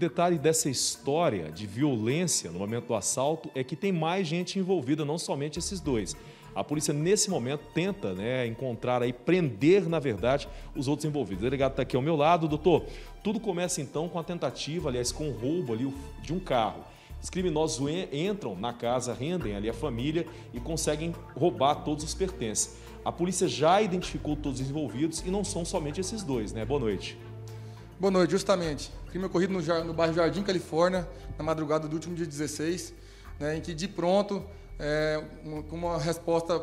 O detalhe dessa história de violência no momento do assalto é que tem mais gente envolvida, não somente esses dois. A polícia, nesse momento, tenta encontrar e prender, na verdade, os outros envolvidos. O delegado está aqui ao meu lado. Doutor, tudo começa, então, com a tentativa, aliás, com o roubo ali de um carro. Os criminosos entram na casa, rendem ali a família e conseguem roubar todos os pertences. A polícia já identificou todos os envolvidos e não são somente esses dois, né? Boa noite. Boa noite, justamente. O crime ocorrido no bairro Jardim Califórnia, na madrugada do último dia 16, né, em que de pronto, com uma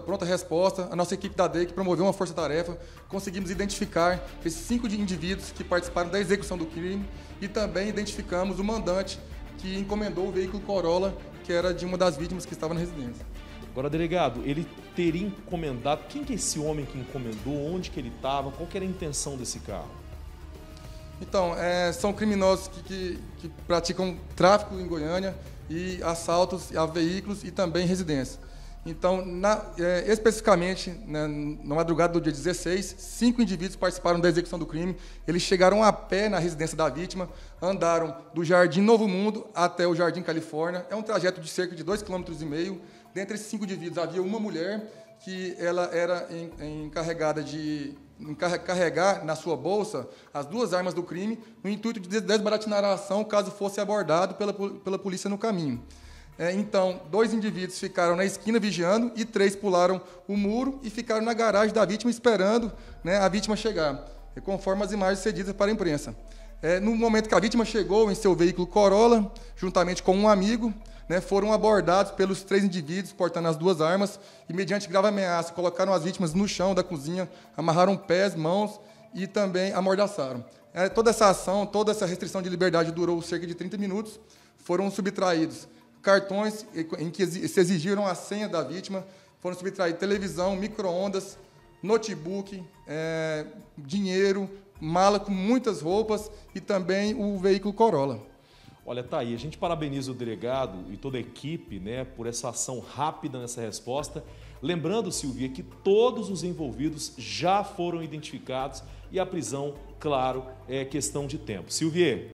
pronta resposta, a nossa equipe da DEIC promoveu uma força-tarefa, conseguimos identificar esses 5 indivíduos que participaram da execução do crime e também identificamos o mandante que encomendou o veículo Corolla, que era de uma das vítimas que estava na residência. Agora, delegado, ele teria encomendado... Quem que é esse homem que encomendou? Onde que ele estava? Qual que era a intenção desse carro? Então, são criminosos que praticam tráfico em Goiânia e assaltos a veículos e também residências. Então, especificamente, na madrugada do dia 16, 5 indivíduos participaram da execução do crime. Eles chegaram a pé na residência da vítima, andaram do Jardim Novo Mundo até o Jardim Califórnia. É um trajeto de cerca de 2,5 km. Dentre esses 5 indivíduos, havia uma mulher que ela era encarregada de carregar na sua bolsa as 2 armas do crime, no intuito de desbaratinar a ação caso fosse abordado pela polícia no caminho. Então, 2 indivíduos ficaram na esquina vigiando e 3 pularam o muro e ficaram na garagem da vítima esperando a vítima chegar, conforme as imagens cedidas para a imprensa. No momento que a vítima chegou em seu veículo Corolla, juntamente com um amigo, foram abordados pelos 3 indivíduos portando as 2 armas e, mediante grave ameaça, colocaram as vítimas no chão da cozinha, amarraram pés, mãos e também amordaçaram. Toda essa ação, toda essa restrição de liberdade durou cerca de 30 minutos. Foram subtraídos cartões em que se exigiram a senha da vítima, foram subtraídos televisão, micro-ondas, notebook, dinheiro, mala com muitas roupas e também o veículo Corolla. Olha, tá aí, a gente parabeniza o delegado e toda a equipe por essa ação rápida nessa resposta. Lembrando, Silvia, que todos os envolvidos já foram identificados e a prisão, claro, é questão de tempo. Silvia.